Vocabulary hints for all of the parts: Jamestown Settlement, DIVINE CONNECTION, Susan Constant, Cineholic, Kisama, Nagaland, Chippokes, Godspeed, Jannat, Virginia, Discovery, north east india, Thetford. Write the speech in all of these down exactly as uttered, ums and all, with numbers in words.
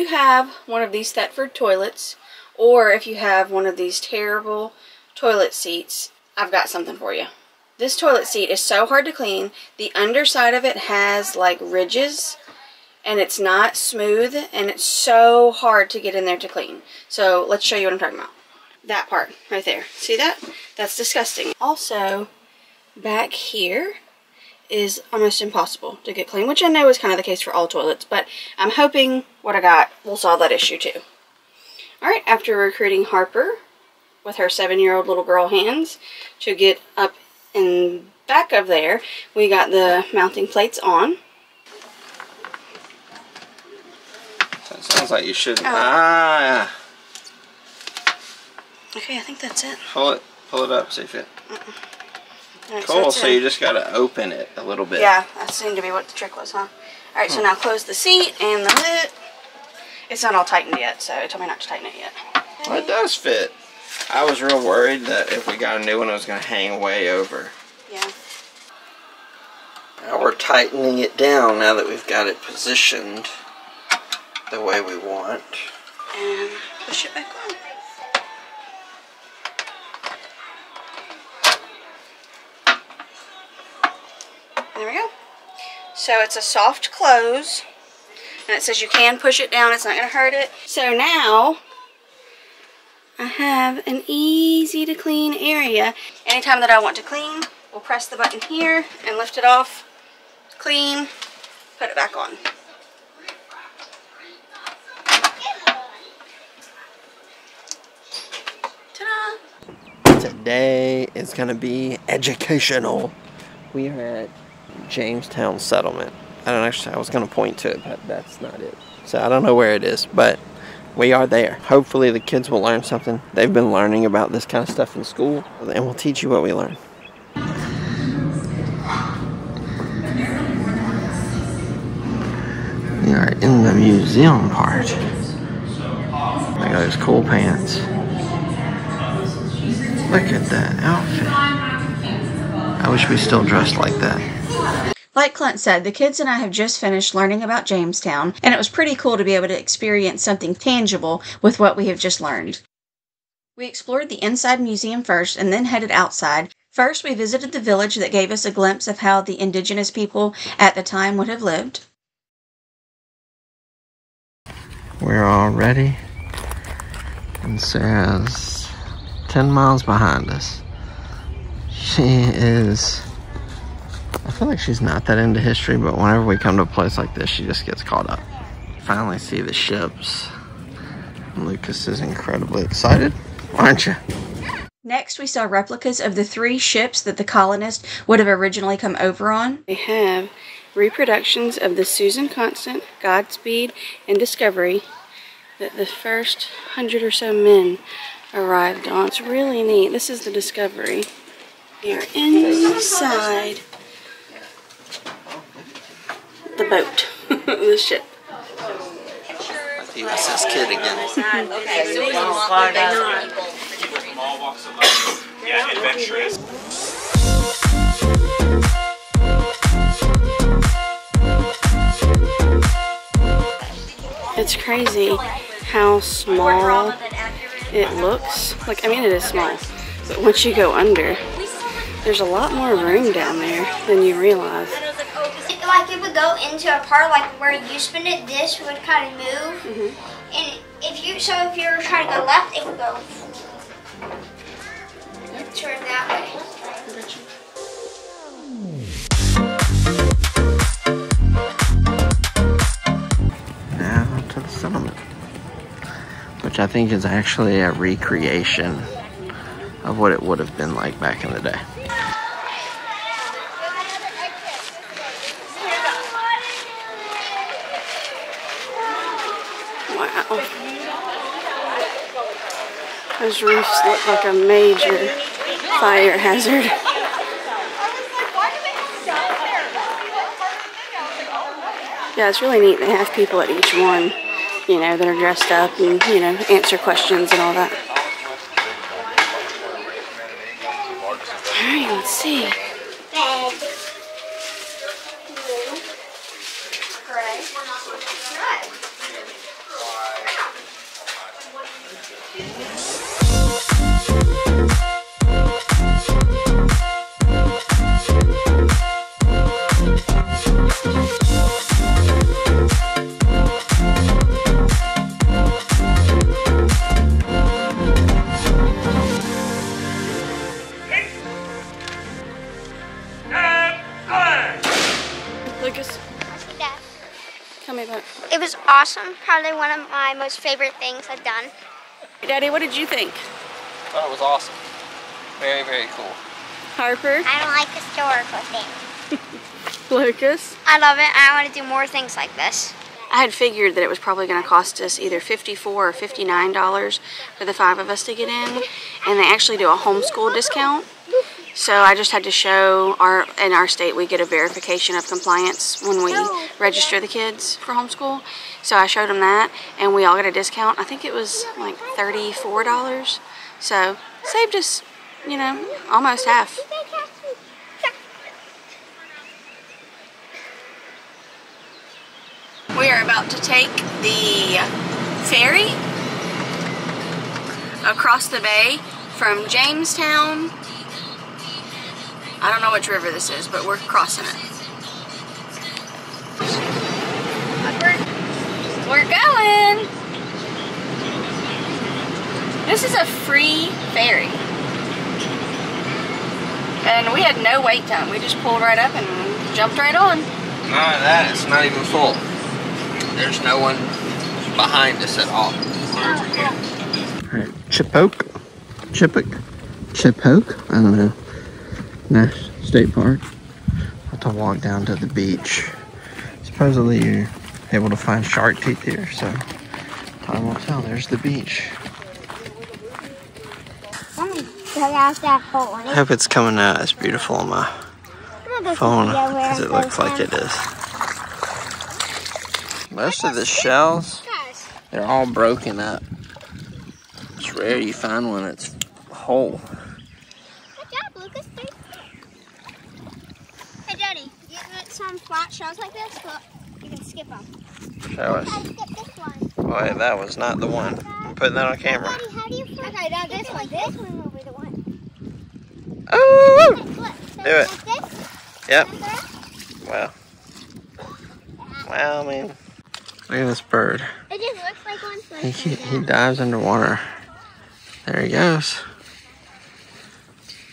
you have one of these Thetford toilets, or if you have one of these terrible toilet seats, I've got something for you. This toilet seat is so hard to clean. The underside of it has like ridges, and it's not smooth, and it's so hard to get in there to clean. So let's show you what I'm talking about. That part right there. See that? That's disgusting. Also, back here is almost impossible to get clean, which I know is kind of the case for all toilets, but I'm hoping what I got will solve that issue too. Alright, after recruiting Harper with her seven-year-old little girl hands to get up in back of there, we got the mounting plates on. That sounds like you shouldn't. Oh. Ah. Okay, I think that's it. Pull it, pull it up, see if it. Mm-mm. Right, cool, so, so you just got to open it a little bit. Yeah, that seemed to be what the trick was, huh? All right, hmm. So now close the seat and the lid. It's not all tightened yet, so it told me not to tighten it yet. Okay. Well, it does fit. I was real worried that if we got a new one, it was going to hang way over. Yeah. Now we're tightening it down now that we've got it positioned the way we want. And push it back on. There we go. So it's a soft close, and it says you can push it down. It's not going to hurt it. So now I have an easy to clean area. Anytime that I want to clean, we'll press the button here and lift it off, clean, put it back on. Ta-da! Today is going to be educational. We are at Jamestown Settlement. I don't actually, I was going to point to it, but that's not it. So I don't know where it is, but we are there. Hopefully the kids will learn something. They've been learning about this kind of stuff in school, and we'll teach you what we learn. We are in the museum part. Look at those cool pants. Look at that outfit. I wish we still dressed like that. Like Clint said, the kids and I have just finished learning about Jamestown, and it was pretty cool to be able to experience something tangible with what we have just learned. We explored the inside museum first and then headed outside. First, we visited the village that gave us a glimpse of how the indigenous people at the time would have lived. We're all ready, and Sarah's ten miles behind us. She is, I feel like she's not that into history, but whenever we come to a place like this, she just gets caught up. Finally see the ships. Lucas is incredibly excited, aren't you? Next, we saw replicas of the three ships that the colonists would have originally come over on. We have reproductions of the Susan Constant, Godspeed, and Discovery that the first hundred or so men arrived on. It's really neat. This is the Discovery. We are inside the boat, the ship. The U S S Kid again. Yeah, adventurous. It's crazy how small it looks. Like, I mean, it is small, but once you go under, there's a lot more room down there than you realize. Like it would go into a part like where you spin it, this would kind of move. Mm-hmm. And if you, so if you were trying to go left, it would go. Yep. Turn that way. Now to the settlement, which I think is actually a recreation of what it would have been like back in the day. Wow. Those roofs look like a major fire hazard. Yeah, it's really neat. They have people at each one, you know, that are dressed up and, you know, answer questions and all that. Alright, let's see. Red. Blue. Gray. It was awesome. Probably one of my most favorite things I've done. Daddy, what did you think? I thought it was awesome. Very, very cool. Harper? I don't like historical things. Lucas? I love it. I want to do more things like this. I had figured that it was probably going to cost us either fifty-four dollars or fifty-nine dollars for the five of us to get in, and they actually do a homeschool discount. So I just had to show our, in our state we get a verification of compliance when we register the kids for homeschool. So I showed them that, and we all got a discount. I think it was like thirty-four dollars. So saved us, you know, almost half. We are about to take the ferry across the bay from Jamestown. I don't know which river this is, but we're crossing it. We're going! This is a free ferry. And we had no wait time. We just pulled right up and jumped right on. Not only that, it's not even full. There's no one behind us at all. All right, Chippokes, Chippokes, Chippokes. I don't know. Nash State Park. I have to walk down to the beach. Supposedly you're able to find shark teeth here, so time will tell. There's the beach. I hope it's coming out as beautiful on my phone as it looks like it is. Most of the shells, they're all broken up. It's rare you find one that's whole. Good job, Lucas. Thanks. Hey, Daddy, you get some flat shells like this? Look, you can skip them. Show us. Skip this one. Oh, hey, that was not the one. I'm putting that on camera. Daddy, how do you flip? Okay, now this one. This one will be the one. Oh! Okay, flip. So do it. Like this? Yep. Wow. Wow, man. Look at this bird. It just looks like one floating. He, he, he dives underwater. There he goes.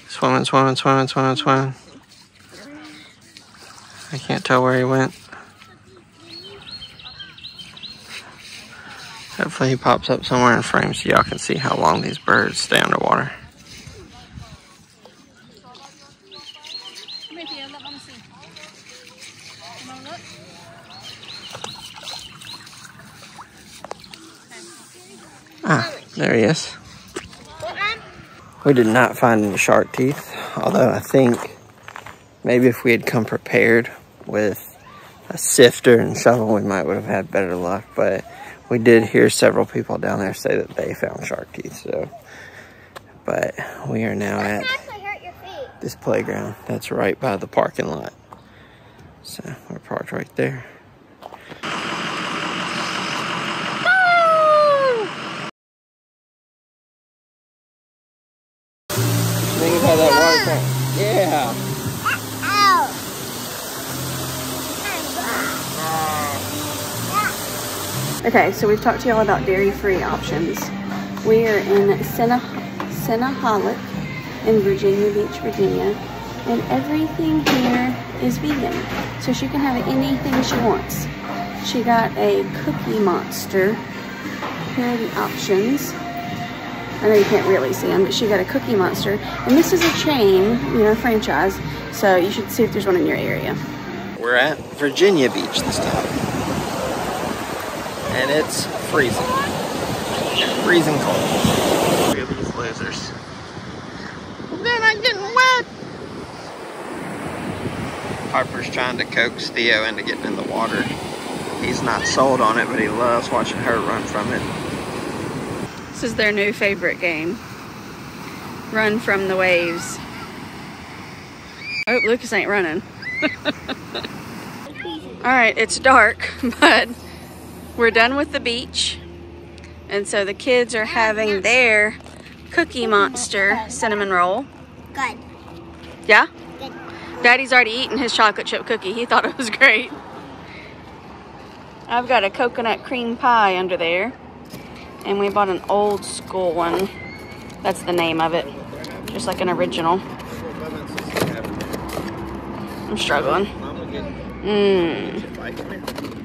Swimming, swimming, swimming, swimming, swimming. I can't tell where he went. Hopefully he pops up somewhere in frame so y'all can see how long these birds stay underwater. Ah, there he is. We did not find any shark teeth, although I think maybe if we had come prepared with a sifter and shovel, we might would have had better luck, but we did hear several people down there say that they found shark teeth, so. But we are now at this playground that's right by the parking lot. So we're parked right there. Yeah. Ow. Okay, so we've talked to y'all about dairy-free options. We are in Cineholic in Virginia Beach, Virginia, and everything here is vegan. So she can have anything she wants. She got a Cookie Monster. Here are the options. I know you can't really see them, but she got a Cookie Monster. And this is a chain, you know, franchise, so you should see if there's one in your area. We're at Virginia Beach this time. And it's freezing. Freezing cold. Look at these losers. Then I'm getting wet! Harper's trying to coax Theo into getting in the water. He's not sold on it, but he loves watching her run from it. This is their new favorite game. Run from the waves. Oh, Lucas ain't running. Alright, it's dark, but we're done with the beach. And so the kids are having their Cookie Monster cinnamon roll. Good. Yeah? Good. Daddy's already eaten his chocolate chip cookie. He thought it was great. I've got a coconut cream pie under there. And we bought an old school one. That's the name of it. Just like an original. I'm struggling. Mmm.